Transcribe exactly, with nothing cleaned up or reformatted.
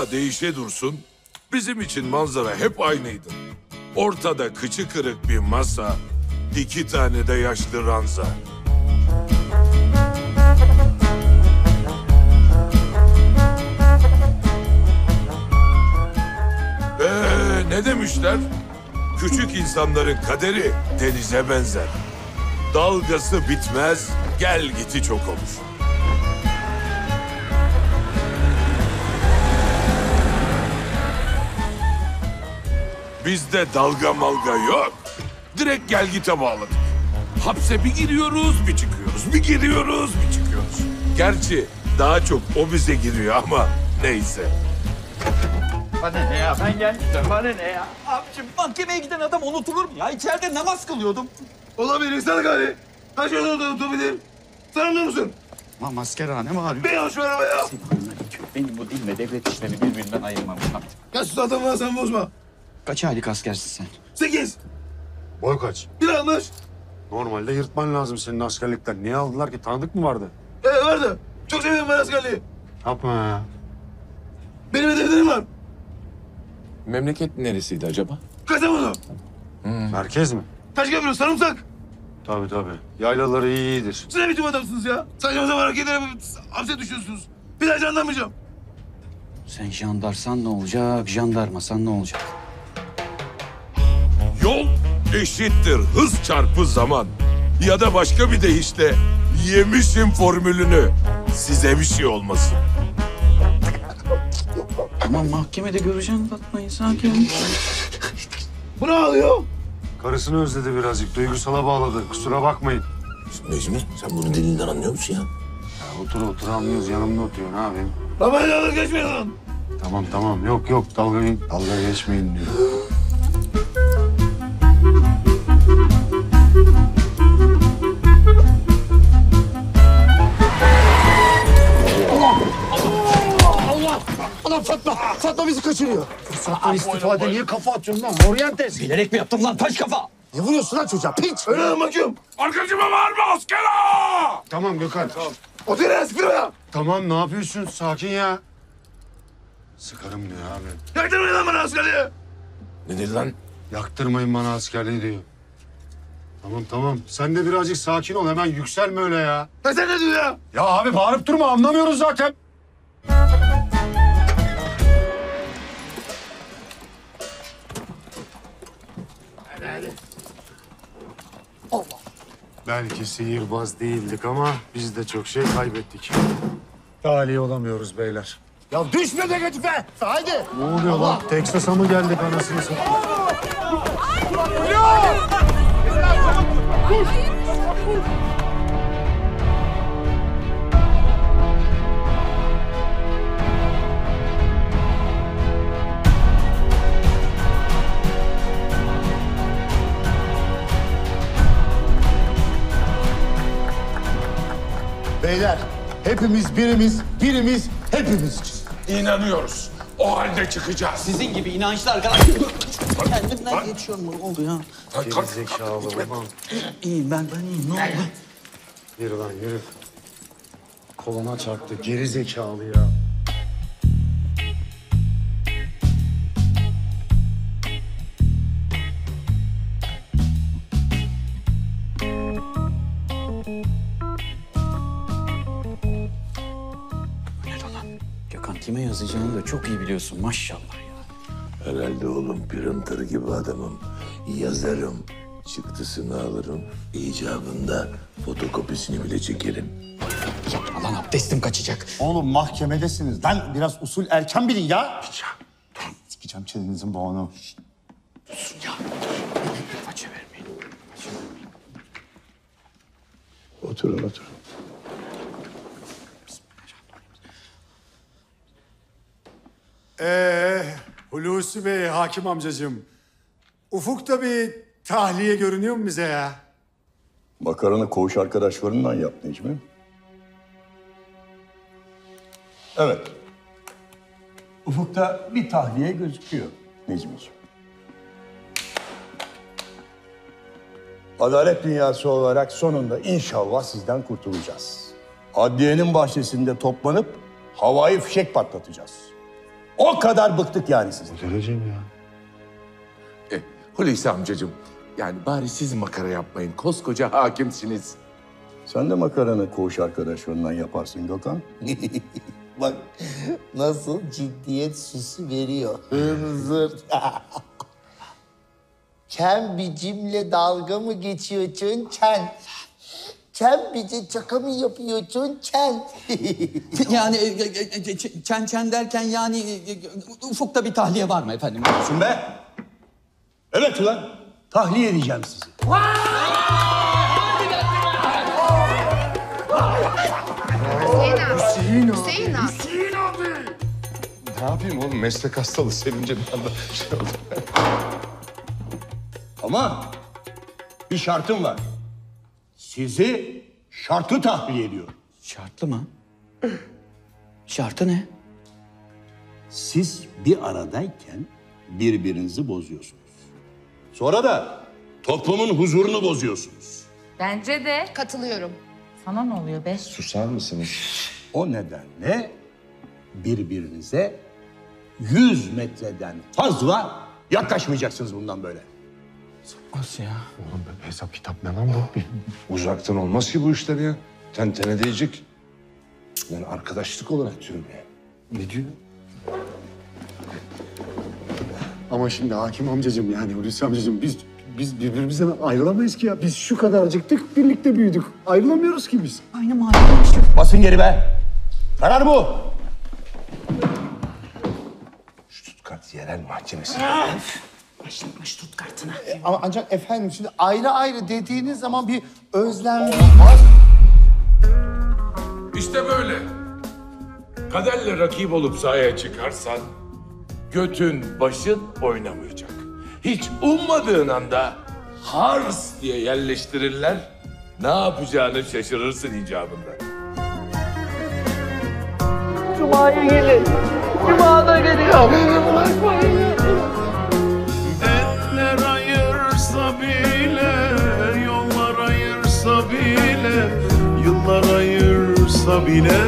dünya değişe dursun, bizim için manzara hep aynıydı. Ortada kıçı kırık bir masa, iki tane de yaşlı ranza. Ee, ne demişler? Küçük insanların kaderi denize benzer. Dalgası bitmez, gel giti çok olur. Bizde dalga malga yok. Direkt gelgite bağladık. Hapse bir giriyoruz, bir çıkıyoruz. Bir giriyoruz, bir çıkıyoruz. Gerçi daha çok o bize giriyor ama neyse. Bana ne ya? Ben gelmiştim. Bana ne ya? Abiciğim, mahkemeye giden adam unutulur mu ya? İçeride namaz kılıyordum. Olabilir insan gari. Kaç yolda unutabilirim? Sen anlıyor musun? Ma maskara ne bağırıyor? Ben hoş ver ama ya. Benim bu dinle devlet işlerini birbirinden ayırmam. Ya sus adam var, sen bozma. Kaç aylık askersin sen? Sekiz. Boy kaç? Bir anlaş. Normalde yırtman lazım senin askerlikten. Niye aldılar ki? Tanıdık mı vardı? Ee, vardı. Çok seviyorum ben askerliği. Yapma. Benim hedeflerim var. Memleket neresiydi acaba? Kastamonu. Hmm. Merkez mi? Taşköprü, sarımsak. Tabii tabii. Yaylaları iyi iyidir. Siz ne biçim adamsınız ya? Saçma sapan hareketlere hapse düşüyorsunuz. Bir daha jandarmayacağım. Sen jandarsan ne olacak? Jandarmasan ne olacak? Yol eşittir hız çarpı zaman. Ya da başka bir deyişle yemişim formülünü. Size bir şey olmasın. Ama mahkemede göreceğini bakmayın. Sakin olun. Bu ne oluyor? Karısını özledi birazcık. Duygusala bağladı. Kusura bakmayın. Necmi, sen bunu dilinden anlıyor musun ya? Ya otur otur anlıyoruz. Yanımda oturuyorsun abi. Tamam, dalga geçmeyin lan. Tamam tamam. Yok yok. Dalga, dalga geçmeyin diyor. Fatma, Fatma bizi kaçırıyor. Fırsattan istifade niye kafa atıyorsun lan? Orientes. Bilerek mi yaptım lan taş kafa? Ne vuruyorsun lan çocuğa piç? Öyle lan bakıyorum. Arkacıma varma askera! Tamam Gökhan. Tamam. O deri askera! Tamam ne yapıyorsun? Sakin ya. Sıkarım diyor abi. Yaktırmayın lan bana askerliği! Ne dedi lan? Yaktırmayın bana askerliği diyor. Tamam tamam. Sen de birazcık sakin ol. Hemen yükselme öyle ya. Ne sen ne diyor ya? Ya abi bağırıp durma. Anlamıyoruz zaten. Belki sihirbaz değildik ama biz de çok şey kaybettik. Tahliye olamıyoruz beyler. Ya düşme de git be! Haydi! Ne oluyor Allah. Lan? Teksas'a mı geldik anasını satayım? Dur! Beyler, hepimiz birimiz, birimiz hepimiz. İnanıyoruz. O halde çıkacağız. Sizin gibi inançlı arkadaşlar. Kendimden lan. Geçiyorum. Ne oldu ya? Gerizekalı babam. İyiyim ben, ben iyiyim. Ne oldu? Yürü lan yürü. Koluna çarptı. Gerizekalı ya. Kime yazacağını da çok iyi biliyorsun maşallah ya. Herhalde oğlum printer gibi adamım. Yazarım, çıktısını alırım. İcabında fotokopisini bile çekerim. Ya lan abdestim kaçacak. Oğlum mahkemedesiniz lan. Biraz usul erken bilin ya. Sikeceğim çelenizin boğunu. Dursun ya. Açı vermeyin. Açı vermeyin. Oturun oturun. Ee, Hulusi Bey, hakim amcacığım. Ufuk'ta bir tahliye görünüyor mu bize ya? Makarana koğuş arkadaşlarından yaptın hiç mi? Evet. Ufuk'ta bir tahliye gözüküyor Necmi'ciğim. Adalet dünyası olarak sonunda inşallah sizden kurtulacağız. Adliyenin bahçesinde toplanıp havai fişek patlatacağız. O kadar bıktık yani sizden. Müdürcüğüm ya. E, Hulusi amcacığım, yani bari siz makara yapmayın. Koskoca hakimsiniz. Sen de makaranı koğuş arkadaşlarından yaparsın Gökhan. Bak nasıl ciddiyet süsü veriyor. Hızır. Kembicimle dalga mı geçiyor çın çen? Kembici çaka mı yapıyor çın çen? Yani çen çen derken yani ufukta bir tahliye var mı efendim? Olsun be. Evet ulan. Tahliye edeceğim sizi. Hüseyin abi. Hüseyin abi. Hüseyin abi. Ne yapayım oğlum? Meslek hastalığı sevince bir anda şey oldu. Ama bir şartım var. Sizi şartlı tahliye ediyorum. Şartlı mı? Şartı ne? Siz bir aradayken birbirinizi bozuyorsunuz. Sonra da toplumun huzurunu bozuyorsunuz. Bence de katılıyorum. Sana ne oluyor be? Susar mısınız? O nedenle birbirinize yüz metreden fazla yaklaşmayacaksınız bundan böyle. Nasıl ya? Oğlum be, hesap kitap ne lan bu? Uzaktan olmaz ki bu işler ya. Tentene diyecek. Yani arkadaşlık olarak diyorum ya. Ne diyor? Ama şimdi hakim amcacığım yani Hulusi amcacığım biz... Biz birbirimizden ayrılamayız ki ya. Biz şu kadarcıktık, birlikte büyüdük. Ayrılamıyoruz ki biz. Aynı mahallede. Basın geri be. Karar bu. Stuttgart Yerel Mahkemesi. Başlatma Stuttgart'ına. E, ama ancak efendim şimdi ayrı ayrı dediğiniz zaman bir özlem... İşte böyle. Kaderle rakip olup sahaya çıkarsan... götün, başın oynamayacak. Hiç ummadığın anda hars diye yerleştirirler. Ne yapacağını şaşırırsın icabında. Cuma'ya gelin. Cuma'da geliyor. Beni bırakmayın. Dertler ayırsa bile, yollar ayırsa bile, yıllar ayırsa bile.